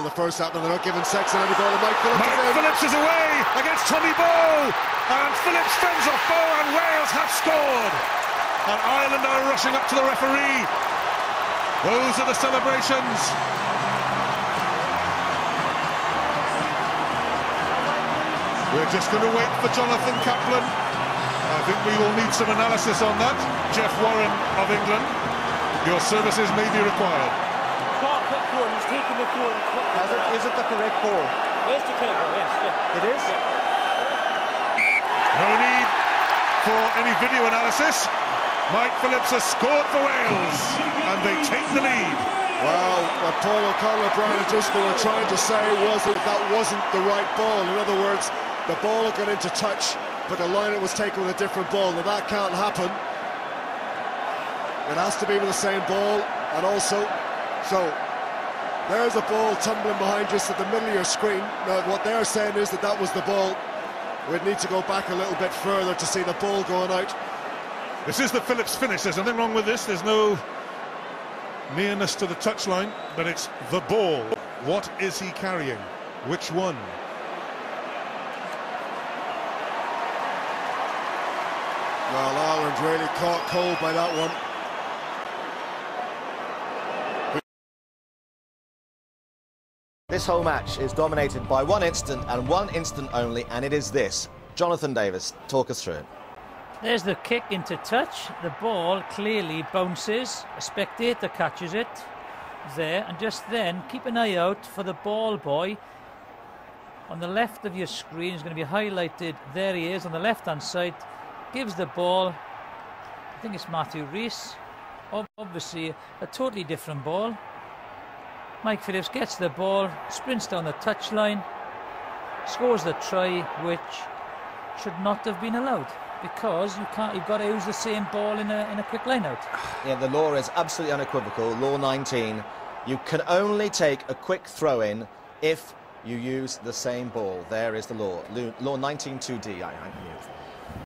ball in the first half, and they're not giving Sexton any ball. And Mike Phillips is away against Tommy Bowe, and Phillips fends off Bowe, and Wales have scored. And Ireland are rushing up to the referee. Those are the celebrations. We're just going to wait for Jonathan Kaplan. I think we will need some analysis on that. Jeff Warren of England, your services may be required. Clark took the corner, he's taken the corner. Is it the correct ball? Yes, the correct ball, yes. Yeah. It is? Yeah. No need for any video analysis. Mike Phillips has scored for Wales, and they take the lead. Well, what Paul O'Connell and Brian O'Driscoll are trying to say was that that wasn't the right ball. In other words, the ball got into touch, but the liner was taken with a different ball. Now that can't happen. It has to be with the same ball, and also, so there's a ball tumbling behind just at the middle of your screen. Now what they're saying is that that was the ball. We'd need to go back a little bit further to see the ball going out. This is the Phillips finish. There's nothing wrong with this. There's no nearness to the touchline, but it's the ball. What is he carrying? Which one? Well, Ireland really caught cold by that one. This whole match is dominated by one instant and one instant only, and it is this. Jonathan Davis, talk us through it. There's the kick into touch. The ball clearly bounces. A spectator catches it there, and just then keep an eye out for the ball boy. On the left of your screen is going to be highlighted. There he is on the left-hand side. Gives the ball. I think it's Matthew Reese. Obviously, a totally different ball. Mike Phillips gets the ball, sprints down the touchline, scores the try, which should not have been allowed, because you can't, you've got to use the same ball in a quick line-out. Yeah, the law is absolutely unequivocal, Law 19. You can only take a quick throw-in if you use the same ball. There is the law. Law 19 2D, I believe.